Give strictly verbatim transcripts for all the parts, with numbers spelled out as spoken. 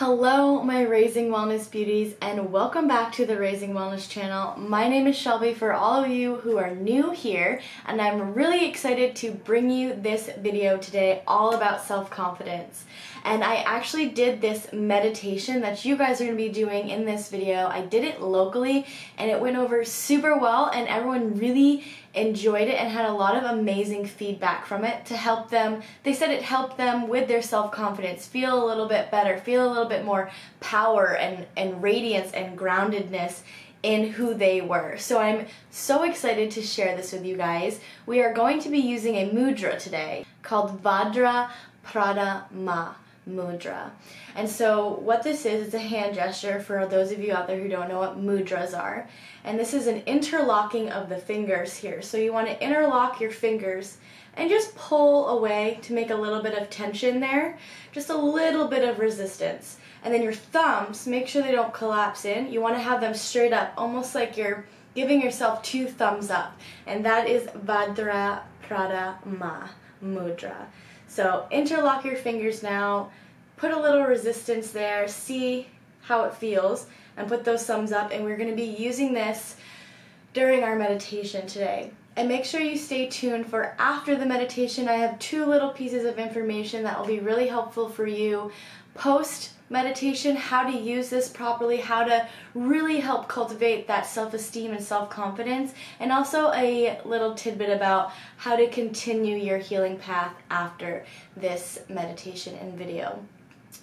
Hello my Raising Wellness beauties, and welcome back to the Raising Wellness channel. My name is Shelby for all of you who are new here, and I'm really excited to bring you this video today all about self-confidence. And I actually did this meditation that you guys are going to be doing in this video. I did it locally and it went over super well, and everyone really enjoyed it and had a lot of amazing feedback from it to help them. They said it helped them with their self-confidence, feel a little bit better, feel a little bit more power and, and radiance and groundedness in who they were. So I'm so excited to share this with you guys. We are going to be using a mudra today called Vajrapradama mudra. And so what this is, it's a hand gesture for those of you out there who don't know what mudras are. And this is an interlocking of the fingers here. So you want to interlock your fingers and just pull away to make a little bit of tension there, just a little bit of resistance. And then your thumbs, make sure they don't collapse in. You want to have them straight up, almost like you're giving yourself two thumbs up. And that is Vajrapradama mudra. So interlock your fingers now, put a little resistance there, see how it feels, and put those thumbs up. And we're going to be using this during our meditation today. And make sure you stay tuned for after the meditation. I have two little pieces of information that will be really helpful for you post meditation, how to use this properly, how to really help cultivate that self-esteem and self-confidence, and also a little tidbit about how to continue your healing path after this meditation and video.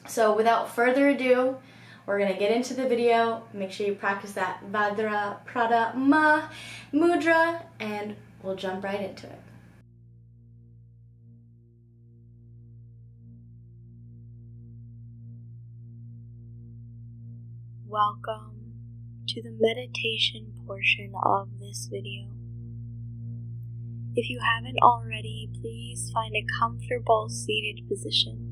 So without further ado, we're going to get into the video. Make sure you practice that Vajrapradama mudra, and we'll jump right into it. Welcome to the meditation portion of this video. If you haven't already, please find a comfortable seated position.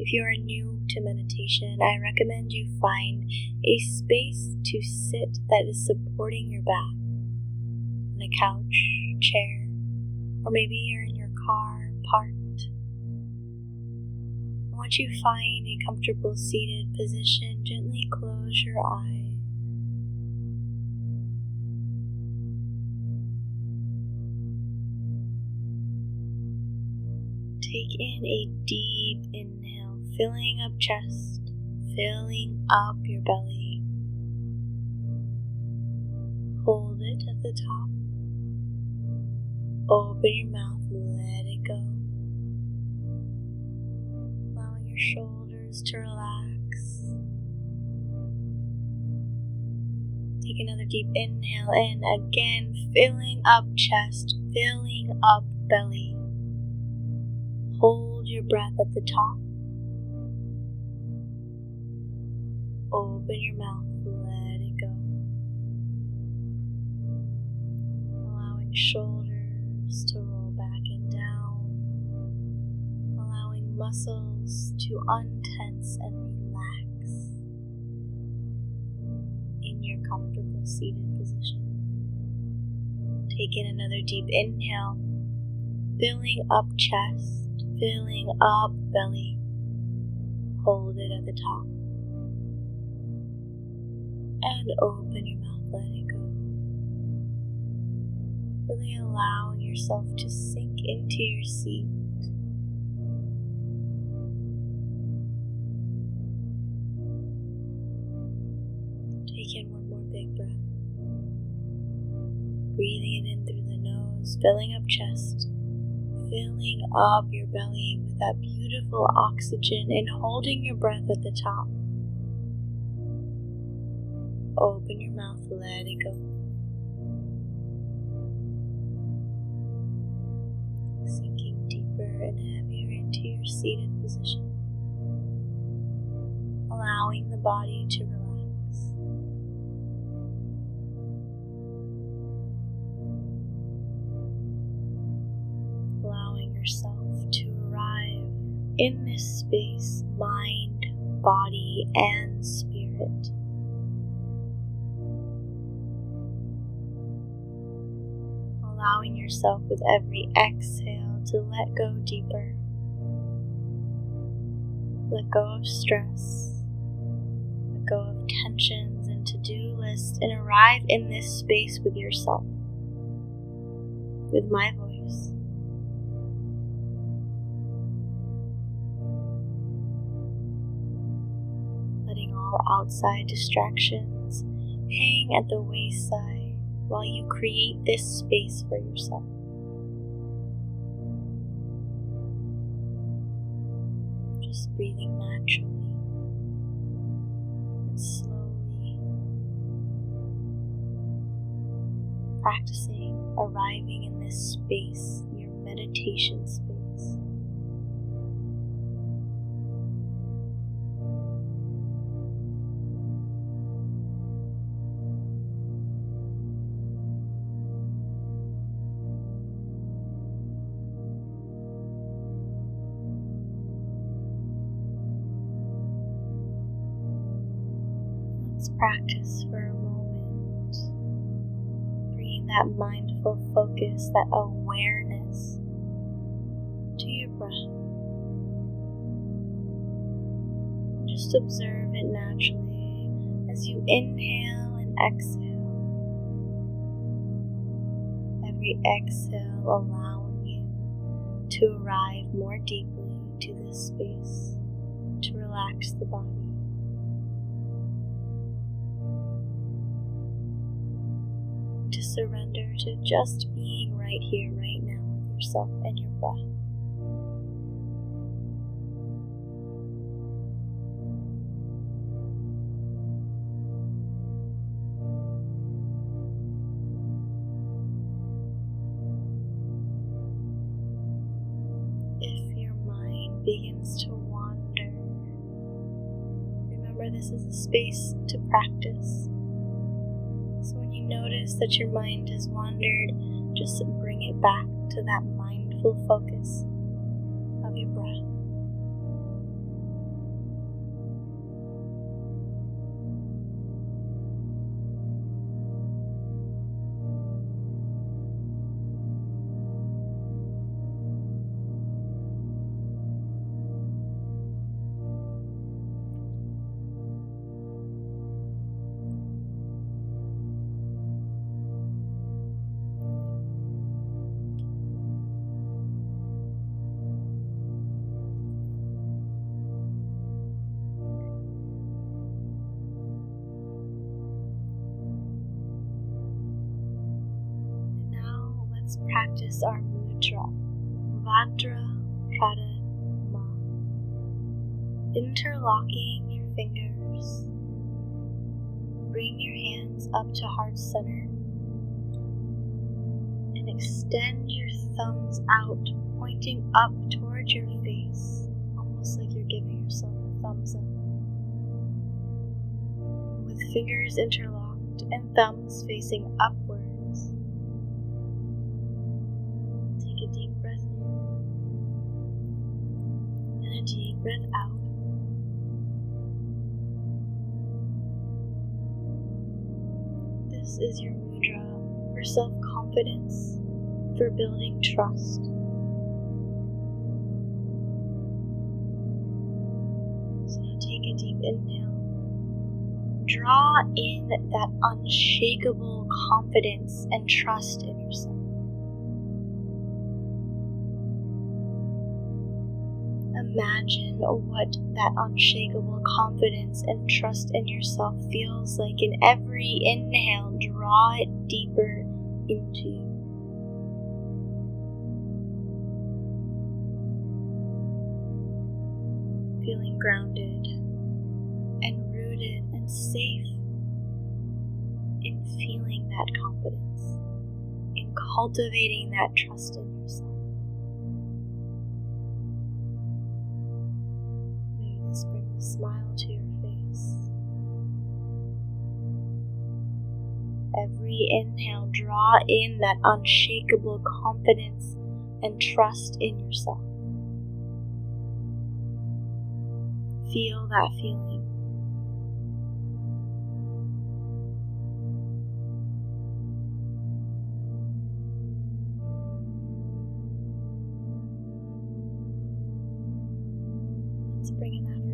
If you are new to meditation, I recommend you find a space to sit that is supporting your back, on a couch, chair, or maybe you're in your car, parked. Once you find a comfortable seated position, gently close your eyes. Take in a deep inhale, filling up chest, filling up your belly. Hold it at the top. Open your mouth, let it go. Shoulders to relax. Take another deep inhale in, again filling up chest, filling up belly. Hold your breath at the top. Open your mouth, let it go. Allowing shoulders to roll back and down. Allowing muscles to untense and relax in your comfortable seated position. Take in another deep inhale, filling up chest, filling up belly. Hold it at the top. And open your mouth, let it go. Really allowing yourself to sink into your seat. Breathing it in through the nose, filling up chest, filling up your belly with that beautiful oxygen, and holding your breath at the top. Open your mouth, let it go. Sinking deeper and heavier into your seated position. Allowing the body to relax. Yourself to arrive in this space, mind, body, and spirit. Allowing yourself with every exhale to let go deeper. Let go of stress. Let go of tensions and to-do lists, and arrive in this space with yourself, with my voice. Letting all outside distractions hang at the wayside while you create this space for yourself. Just breathing naturally and slowly, practicing arriving in this space, your meditation space. Let's practice for a moment, bringing that mindful focus, that awareness to your breath. Just observe it naturally as you inhale and exhale. Every exhale allowing you to arrive more deeply to this space, to relax the body. To surrender to just being right here, right now with yourself and your breath. If your mind begins to wander, remember this is a space to practice. So when you notice that your mind has wandered, just bring it back to that mindful focus of your breath. Let's practice our mudra, Vajrapradama. Interlocking your fingers, bring your hands up to heart center, and extend your thumbs out, pointing up towards your face, almost like you're giving yourself a thumbs up. With fingers interlocked and thumbs facing upward, take a deep breath in and a deep breath out. This is your mudra for self-confidence, for building trust. So now take a deep inhale. Draw in that unshakable confidence and trust in yourself. Imagine what that unshakable confidence and trust in yourself feels like in every inhale. Draw it deeper into you. Feeling grounded and rooted and safe in feeling that confidence, in cultivating that trust in yourself. Bring a smile to your face. Every inhale, draw in that unshakable confidence and trust in yourself. Feel that feeling. Let's bring it out.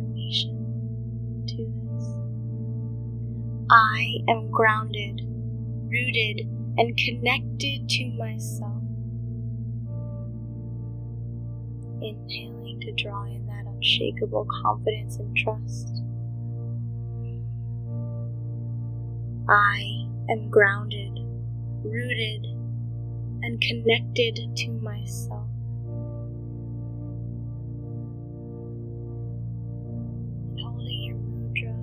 I am grounded, rooted, and connected to myself. Inhaling to draw in that unshakable confidence and trust. I am grounded, rooted, and connected to myself. And holding your mudra,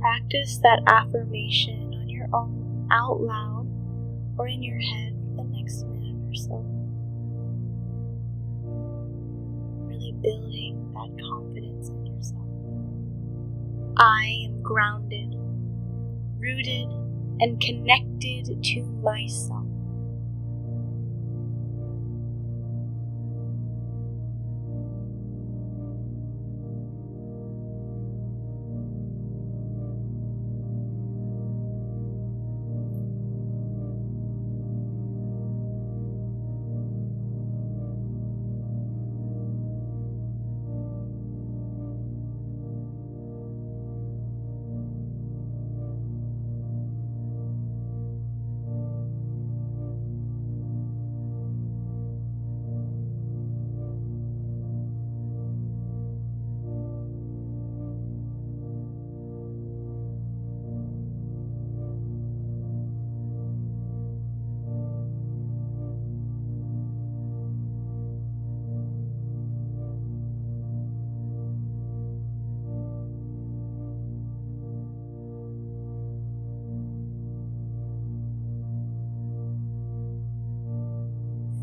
practice that affirmation on your own, out loud, or in your head for the next minute or so. Really building that confidence in yourself. I am grounded, rooted, and connected to myself.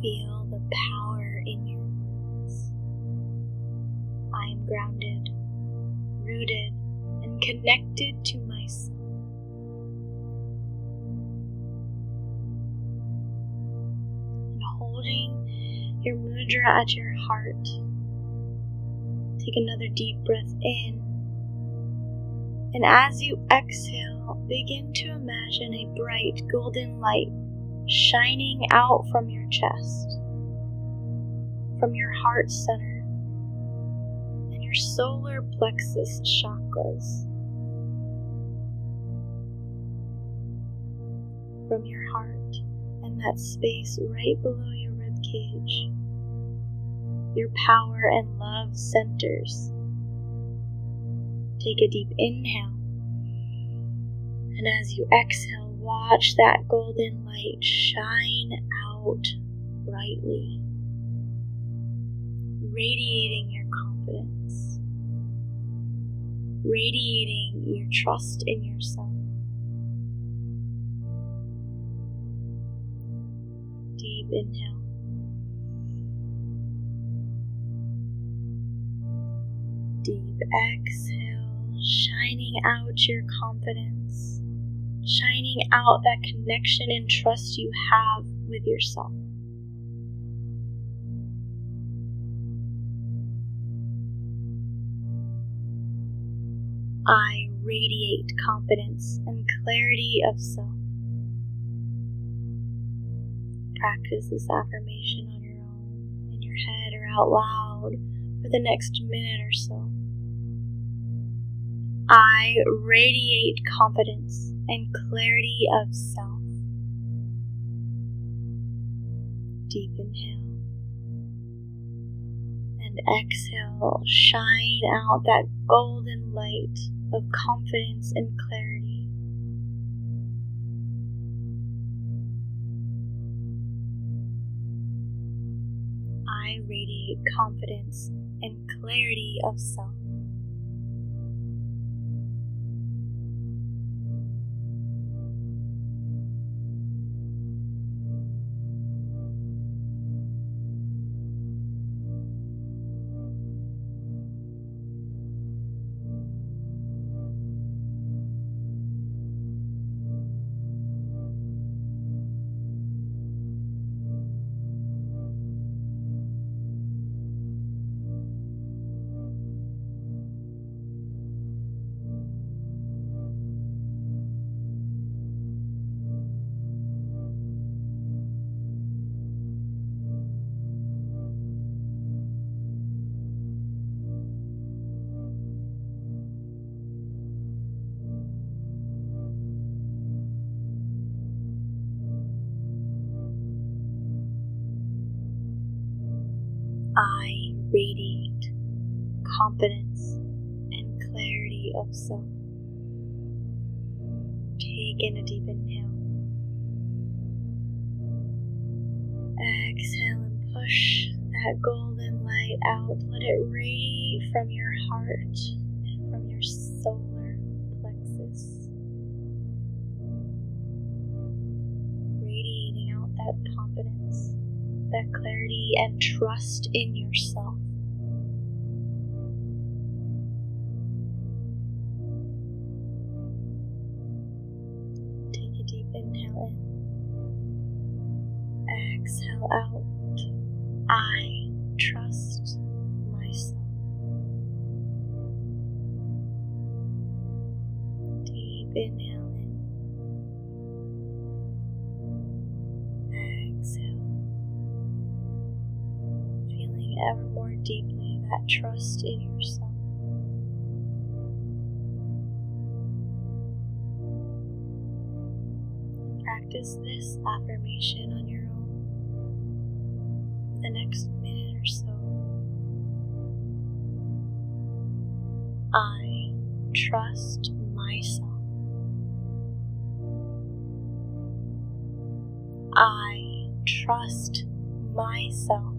Feel the power in your words. I am grounded, rooted, and connected to myself. And holding your mudra at your heart, take another deep breath in. And as you exhale, begin to imagine a bright golden light shining out from your chest, from your heart center, and your solar plexus chakras. From your heart and that space right below your ribcage, your power and love centers. Take a deep inhale, and as you exhale, watch that golden light shine out brightly, radiating your confidence, radiating your trust in yourself. Deep inhale. Deep exhale, shining out your confidence. Shining out that connection and trust you have with yourself. I radiate confidence and clarity of self. Practice this affirmation on your own, in your head, or out loud for the next minute or so. I radiate confidence and clarity of self. Deep inhale. And exhale, shine out that golden light of confidence and clarity. I radiate confidence and clarity of self. radiate confidence and clarity of self. Take in a deep inhale. Exhale and push that golden light out. Let it radiate from your heart and from your solar plexus, radiating out that confidence, that clarity, and trust in yourself. Take a deep inhale in. Exhale out. I trust myself. Deep inhale in. Exhale. Feeling ever more deeply that trust in yourself. Practice this affirmation on your own the next minute or so. I trust myself. I trust myself.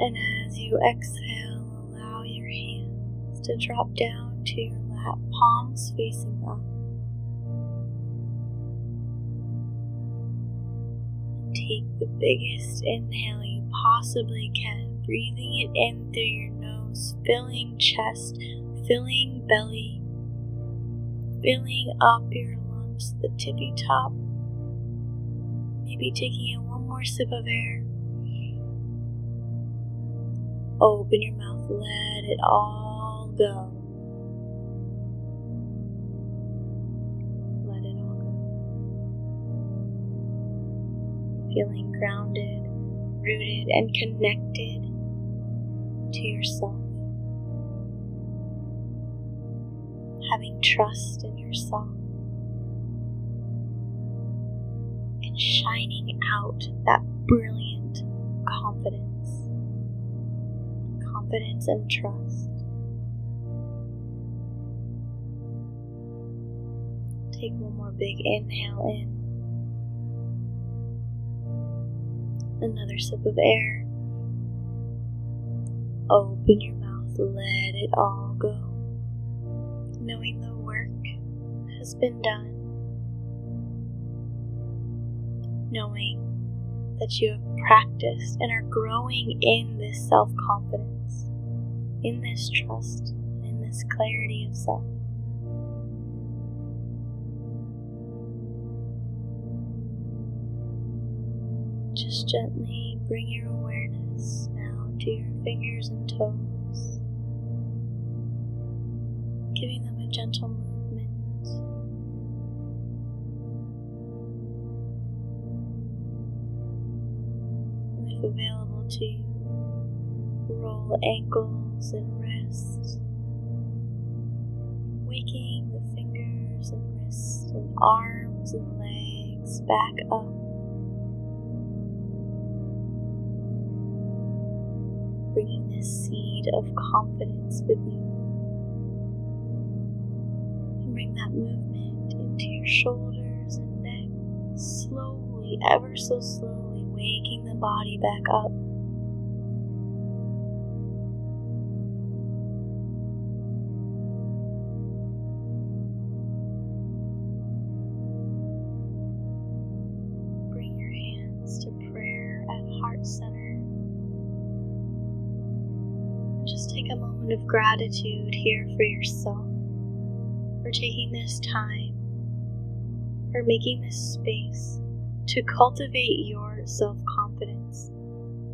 And as you exhale, allow your hands to drop down to your lap, palms facing up. And take the biggest inhale you possibly can, breathing it in through your nose, filling chest, filling belly, filling up your lungs to the tippy top. Maybe taking in one more sip of air. Open your mouth, let it all go. Let it all go. Feeling grounded, rooted, and connected to yourself. Having trust in yourself. And shining out that brilliant confidence. Confidence and trust. Take one more big inhale in. Another sip of air. Open your mouth, let it all go. Knowing the work has been done. Knowing that you have practiced and are growing in this self-confidence, in this trust, and in this clarity of self. Just gently bring your awareness now to your fingers and toes, giving them a gentle movement. Available to you, roll ankles and wrists, waking the fingers and wrists and arms and legs back up, bringing this seed of confidence with you. And bring that movement into your shoulders and neck, slowly, ever so slowly, waking the body back up. Of gratitude here for yourself, for taking this time, for making this space to cultivate your self-confidence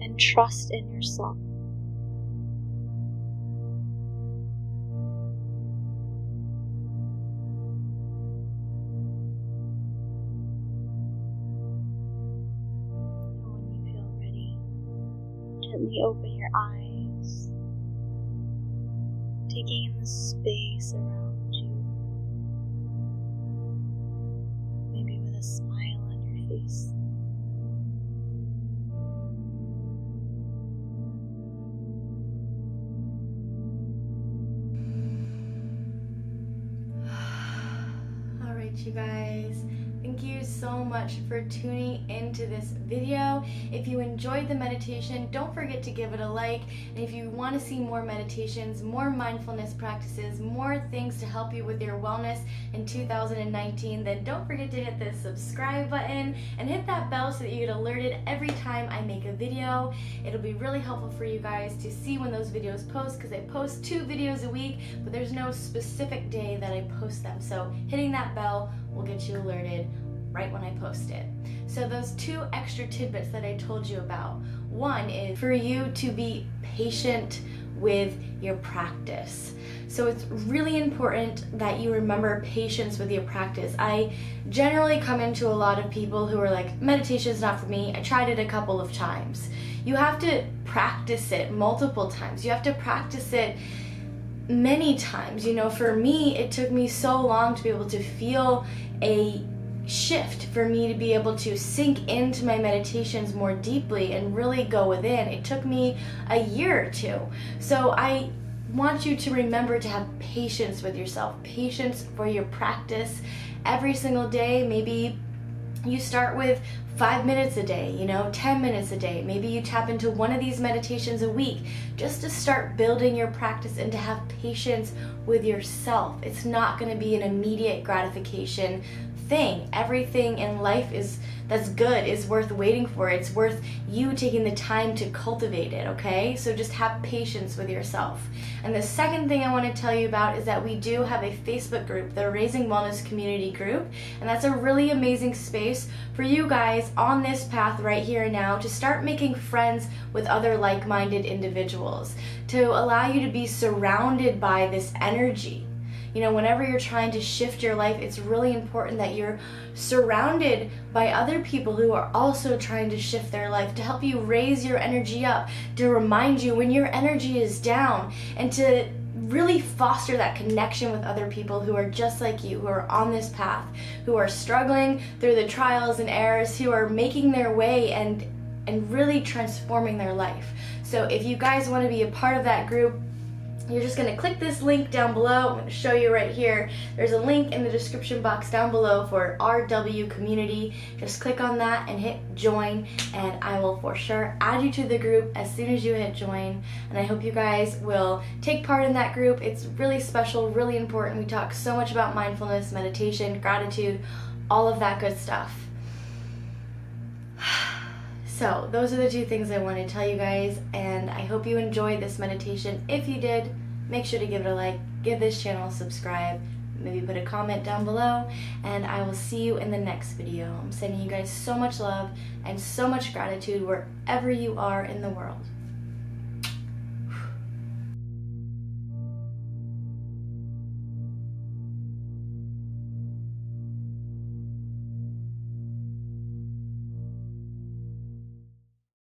and trust in yourself. And when you feel ready, gently open your eyes, taking in the space around you, maybe with a smile on your face. All right, you guys. Thank you so much for tuning into this video. If you enjoyed the meditation, don't forget to give it a like. And if you want to see more meditations, more mindfulness practices, more things to help you with your wellness in two thousand nineteen, then don't forget to hit the subscribe button and hit that bell so that you get alerted every time I make a video. It'll be really helpful for you guys to see when those videos post, because I post two videos a week, but there's no specific day that I post them. So hitting that bell will get you alerted right when I post it. So those two extra tidbits that I told you about. One is for you to be patient with your practice. So it's really important that you remember patience with your practice. I generally come into a lot of people who are like, meditation is not for me, I tried it a couple of times. You have to practice it multiple times. You have to practice it many times. You know, for me, it took me so long to be able to feel a shift, for me to be able to sink into my meditations more deeply and really go within. It took me a year or two. So I want you to remember to have patience with yourself, patience for your practice every single day. Maybe you start with five minutes a day, you know, ten minutes a day. Maybe you tap into one of these meditations a week just to start building your practice and to have patience with yourself. It's not going to be an immediate gratification thing. Everything in life is that's good is worth waiting for. It's worth you taking the time to cultivate it, okay? So just have patience with yourself. And the second thing I want to tell you about is that we do have a Facebook group, the Raising Wellness Community Group, and that's a really amazing space for you guys on this path right here and now to start making friends with other like-minded individuals, to allow you to be surrounded by this energy. You know, whenever you're trying to shift your life, it's really important that you're surrounded by other people who are also trying to shift their life, to help you raise your energy up, to remind you when your energy is down, and to really foster that connection with other people who are just like you, who are on this path, who are struggling through the trials and errors, who are making their way and, and really transforming their life. So if you guys want to be a part of that group, you're just going to click this link down below. I'm going to show you right here. There's a link in the description box down below for R W Community. Just click on that and hit join, and I will for sure add you to the group as soon as you hit join. And I hope you guys will take part in that group. It's really special, really important. We talk so much about mindfulness, meditation, gratitude, all of that good stuff. So those are the two things I want to tell you guys, and I hope you enjoyed this meditation. If you did, make sure to give it a like, give this channel a subscribe, maybe put a comment down below, and I will see you in the next video. I'm sending you guys so much love and so much gratitude wherever you are in the world.